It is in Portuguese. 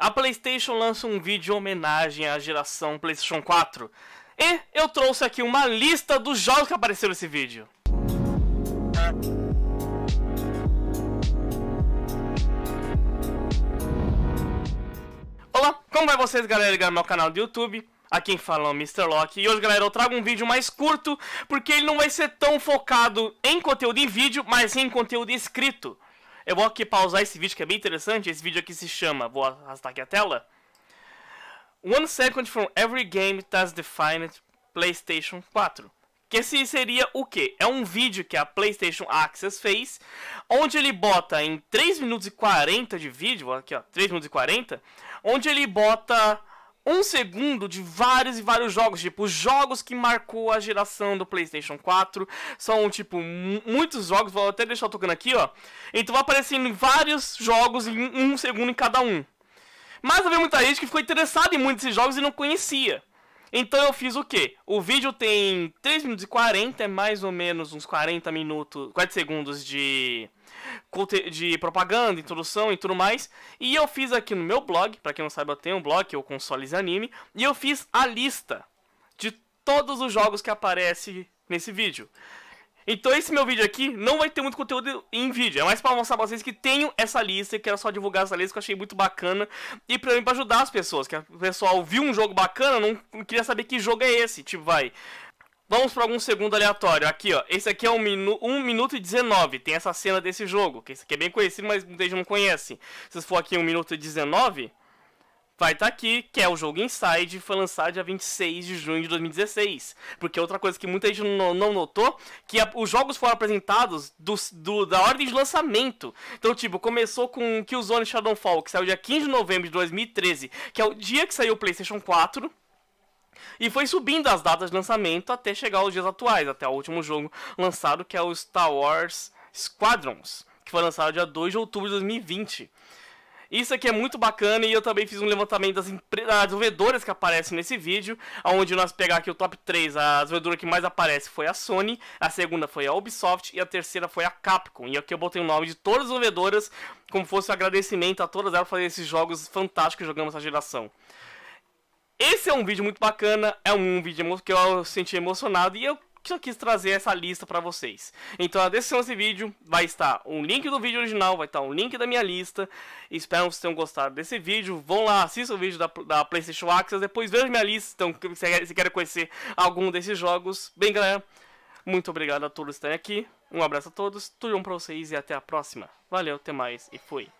A PlayStation lança um vídeo em homenagem à geração PlayStation 4. E eu trouxe aqui uma lista dos jogos que apareceram nesse vídeo. Olá, como vai vocês, galera, ligado no meu canal do YouTube? Aqui quem fala é o Mr. Lock. E hoje, galera, eu trago um vídeo mais curto, porque ele não vai ser tão focado em conteúdo em vídeo, mas em conteúdo escrito. Eu vou aqui pausar esse vídeo que é bem interessante. Esse vídeo aqui se chama, vou arrastar aqui a tela, 1 second from every game that's defined PlayStation 4. Que esse seria o quê? É um vídeo que a PlayStation Access fez, onde ele bota em 3 minutos e 40 de vídeo, aqui ó, 3 minutos e 40, onde ele bota 1 segundo de vários jogos, tipo, os jogos que marcou a geração do PlayStation 4, são, tipo, muitos jogos, vou até deixar tocando aqui, ó. Então vai aparecendo vários jogos em 1 segundo em cada um. Mas havia muita gente que ficou interessada em muitos desses jogos e não conhecia. Então eu fiz o quê? O vídeo tem 3 minutos e 40, é mais ou menos uns 40 minutos, 40 segundos de propaganda, introdução e tudo mais. E eu fiz aqui no meu blog, pra quem não sabe, eu tenho um blog, que é o Consoles e Anime, e eu fiz a lista de todos os jogos que aparecem nesse vídeo. Então esse meu vídeo aqui não vai ter muito conteúdo em vídeo, é mais pra mostrar pra vocês que tenho essa lista e quero só divulgar essa lista que eu achei muito bacana. E pra mim, pra ajudar as pessoas, que o pessoal viu um jogo bacana, não queria saber que jogo é esse, tipo, vai. Vamos pra algum segundo aleatório, aqui ó, esse aqui é 1 minuto e 19, tem essa cena desse jogo, que esse aqui é bem conhecido, mas muita gente não conhece. Se for aqui 1 minuto e 19, vai estar aqui, que é o jogo Inside, foi lançado dia 26 de junho de 2016. Porque outra coisa que muita gente não notou, que os jogos foram apresentados da ordem de lançamento. Então, tipo, começou com Killzone Shadow Fall, que saiu dia 15 de novembro de 2013, que é o dia que saiu o PlayStation 4. E foi subindo as datas de lançamento até chegar aos dias atuais, até o último jogo lançado, que é o Star Wars Squadrons, que foi lançado dia 2 de outubro de 2020. Isso aqui é muito bacana e eu também fiz um levantamento das desenvolvedoras que aparecem nesse vídeo, onde nós pegar aqui o top 3, a desenvolvedora que mais aparece foi a Sony, a segunda foi a Ubisoft e a terceira foi a Capcom. E aqui eu botei o nome de todas as desenvolvedoras, como fosse um agradecimento a todas elas por fazer esses jogos fantásticos que jogamos essa geração. Esse é um vídeo muito bacana, é um vídeo que eu senti emocionado e eu só quis trazer essa lista pra vocês. Então na descrição desse vídeo vai estar um link do vídeo original, vai estar um link da minha lista. Espero que vocês tenham gostado desse vídeo. Vão lá, assistam o vídeo da PlayStation Access, depois vejam minha lista, então, se querem conhecer algum desses jogos. Bem, galera, muito obrigado a todos que estão aqui. Um abraço a todos, tudo bom pra vocês e até a próxima. Valeu, até mais e fui.